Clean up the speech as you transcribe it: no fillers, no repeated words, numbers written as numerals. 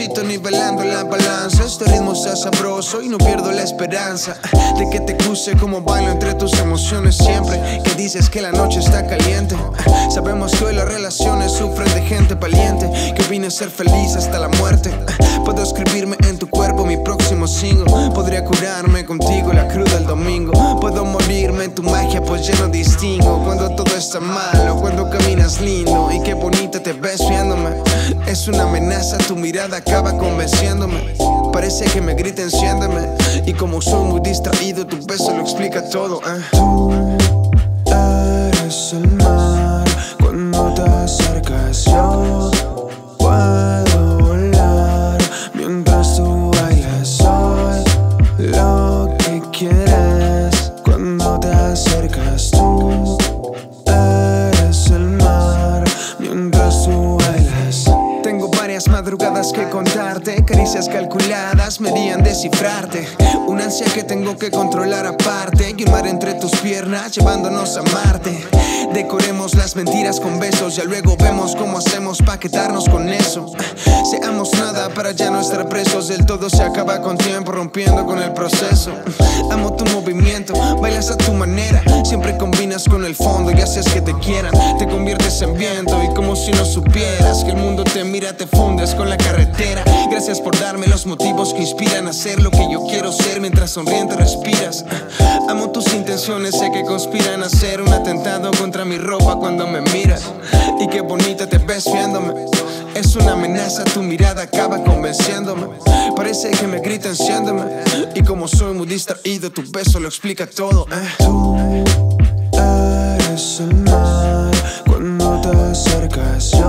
necesito nivelando la balanza. Este ritmo está sabroso y no pierdo la esperanza de que te cruce como bailo entre tus emociones. Siempre que dices que la noche está caliente, sabemos que hoy las relaciones sufren de gente valiente que vino a ser feliz hasta la muerte. Puedo escribirme en tu cuerpo mi próximo single. Podría curarme contigo la cruda el domingo. Puedo morirme en tu magia pues ya no distingo cuando todo está malo, cuando caminas lindo. Y qué bonita te ves viéndome, es una amenaza, tu mirada acaba convenciéndome. Parece que me grita enciéndeme, y como soy muy distraído tu beso lo explica todo. Tú eres el mar, cuando te acercas yo puedo volar. Mientras tú bailas soy lo que quieres. Cuando te acercas tú eres el mar, mientras tú bailas. Tengo varias madrugadas que contarte, caricias calculadas me harían descifrarte. Una ansia que tengo que controlar aparte, y un mar entre tus piernas llevándonos a Marte. Decoremos las mentiras con besos, ya luego vemos cómo hacemos pa' quedarnos con eso. Seamos nada para ya no estar presos, del todo se acaba con tiempo rompiendo con el proceso. Amo tu movimiento, bailas a tu manera, siempre combinas con el fondo y haces que te quieran. Te conviertes en viento y como si no supieras que el mundo te mira, te fundes con la carretera. Gracias por darme los motivos que inspiran a ser lo que yo quiero ser mientras sonriente respiras. Amo tus intenciones, sé que conspiran a ser un atentado contra mi ropa cuando me miras. Y qué bonita te ves viéndome, es una amenaza, tu mirada acaba convenciéndome. Parece que me grita enciéndeme, y como soy muy distraído tu beso lo explica todo. Tú eres el mar, cuando te acercas